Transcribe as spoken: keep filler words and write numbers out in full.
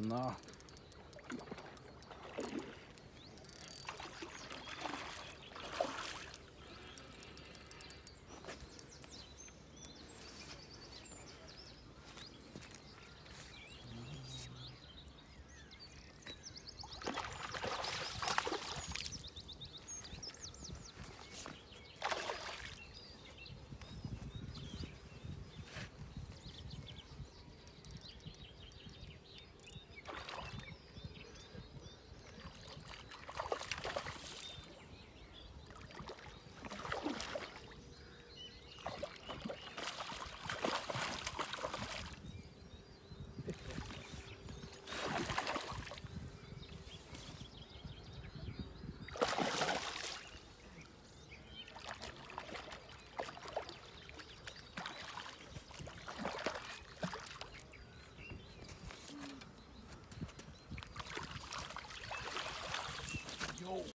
Но